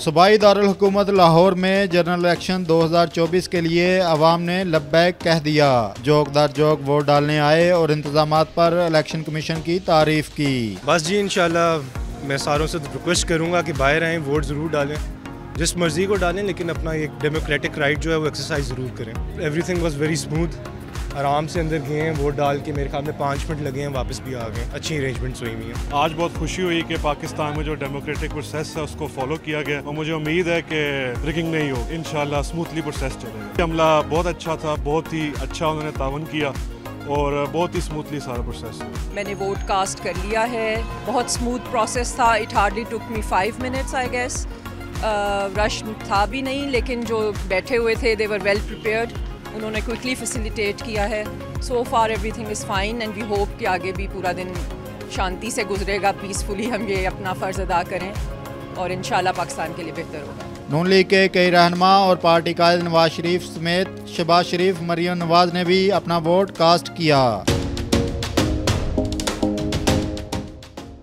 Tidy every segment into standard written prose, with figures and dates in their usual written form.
सूबाई दारुल हुकूमत लाहौर में जनरल इलेक्शन 2024 के लिए अवाम ने लब्बैक कह दिया। जोक दर जोक वोट डालने आए और इंतजाम पर इलेक्शन कमीशन की तारीफ की। बस जी इंशाल्लाह मैं सारों से रिक्वेस्ट करूँगा कि बाहर आएँ, वोट ज़रूर डालें, जिस मर्जी को डालें, लेकिन अपना एक डेमोक्रेटिक राइट जो है वो एक्सरसाइज ज़रूर करें। एवरीथिंग वाज वेरी स्मूथ, आराम से अंदर गए हैं, वोट डाल के मेरे ख्याल में 5 मिनट लगे हैं, वापस भी आ गए। अच्छी अरेंजमेंट्स हुई हुई हैं। आज बहुत खुशी हुई कि पाकिस्तान में जो डेमोक्रेटिक प्रोसेस है उसको फॉलो किया गया और मुझे उम्मीद है कि रिगिंग नहीं हो, इंशाल्लाह स्मूथली प्रोसेस चलेगा। हमला बहुत अच्छा था, बहुत ही अच्छा उन्होंने तावन किया और बहुत ही स्मूथली सारा प्रोसेस है। मैंने वोट कास्ट कर लिया है, बहुत स्मूथ प्रोसेस था। It hardly took me 5 minutes I guess. Rush था भी नहीं, लेकिन जो बैठे हुए थे दे वर वेल प्रिपेयर्ड, उन्होंने क्विकली फैसिलिटेट किया है। So far everything is fine and we hope कि आगे भी पूरा दिन शांति से गुजरेगा, पीसफुली हम ये अपना फ़र्ज़ अदा करें और इंशाल्लाह पाकिस्तान के लिए बेहतर होगा। नून लीग के कई रहनुमा और पार्टी कायद नवाज शरीफ समेत शहबाज़ शरीफ, मरियम नवाज़ ने भी अपना वोट कास्ट किया।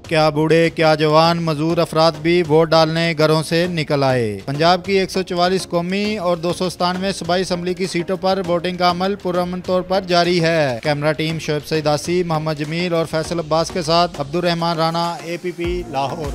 क्या बूढ़े क्या जवान मजदूर अफराद भी वोट डालने घरों से निकल आए। पंजाब की 144 कौमी और 297 सूबाई असम्बली की सीटों पर वोटिंग का अमल पुरअमन तौर पर जारी है। कैमरा टीम शोएब सईदासी, मोहम्मद जमील और फैसल अब्बास के साथ अब्दुलरहमान राणा, APP लाहौर।